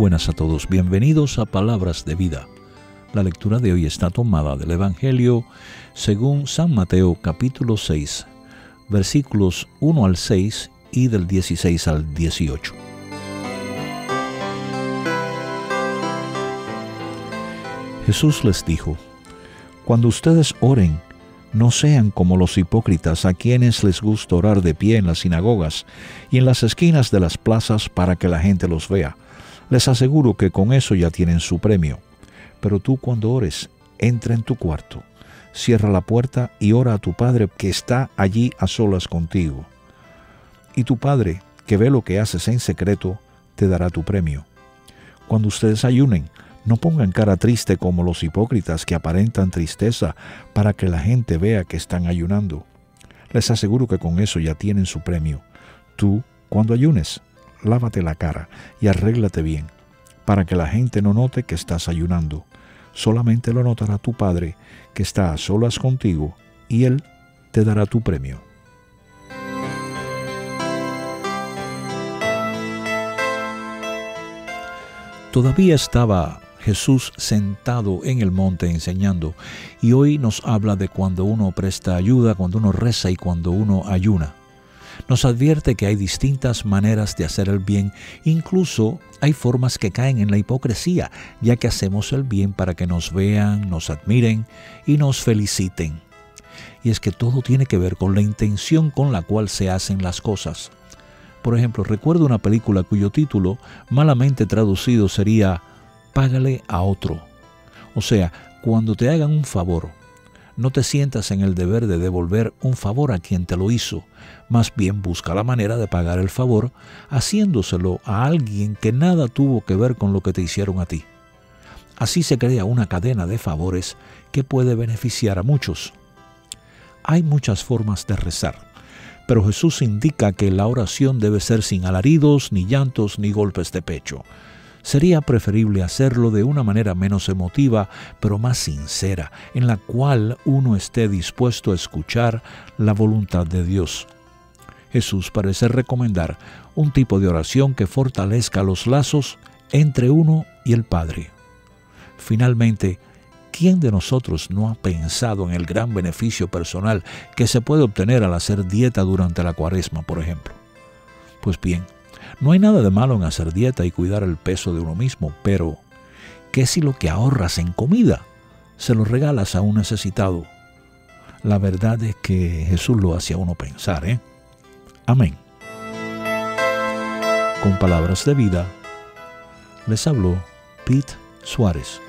buenas a todos, bienvenidos a Palabras de Vida. La lectura de hoy está tomada del Evangelio según San Mateo capítulo 6, versículos 1 al 6 y del 16 al 18. Jesús les dijo: Cuando ustedes oren, no sean como los hipócritas, a quienes les gusta orar de pie en las sinagogas y en las esquinas de las plazas para que la gente los vea. Les aseguro que con eso ya tienen su premio. Pero tú, cuando ores, entra en tu cuarto, cierra la puerta y ora a tu Padre que está allí a solas contigo. Y tu Padre, que ve lo que haces en secreto, te dará tu premio. Cuando ustedes ayunen, no pongan cara triste como los hipócritas, que aparentan tristeza para que la gente vea que están ayunando. Les aseguro que con eso ya tienen su premio. Tú, cuando ayunes, lávate la cara y arréglate bien, para que la gente no note que estás ayunando. Solamente lo notará tu Padre, que está a solas contigo, y Él te dará tu premio. Todavía estaba Jesús sentado en el monte enseñando, y hoy nos habla de cuando uno presta ayuda, cuando uno reza y cuando uno ayuna. Nos advierte que hay distintas maneras de hacer el bien, incluso hay formas que caen en la hipocresía, ya que hacemos el bien para que nos vean, nos admiren y nos feliciten. Y es que todo tiene que ver con la intención con la cual se hacen las cosas. Por ejemplo, recuerdo una película cuyo título, malamente traducido, sería Págale a otro. O sea, cuando te hagan un favor, no te sientas en el deber de devolver un favor a quien te lo hizo. Más bien busca la manera de pagar el favor haciéndoselo a alguien que nada tuvo que ver con lo que te hicieron a ti. Así se crea una cadena de favores que puede beneficiar a muchos. Hay muchas formas de rezar, pero Jesús indica que la oración debe ser sin alaridos, ni llantos, ni golpes de pecho. Sería preferible hacerlo de una manera menos emotiva, pero más sincera, en la cual uno esté dispuesto a escuchar la voluntad de Dios. Jesús parece recomendar un tipo de oración que fortalezca los lazos entre uno y el Padre. Finalmente, ¿quién de nosotros no ha pensado en el gran beneficio personal que se puede obtener al hacer dieta durante la Cuaresma, por ejemplo? Pues bien, no hay nada de malo en hacer dieta y cuidar el peso de uno mismo, pero ¿qué si lo que ahorras en comida se lo regalas a un necesitado? La verdad es que Jesús lo hace a uno pensar, Amén. Con Palabras de Vida les habló Pete Suárez.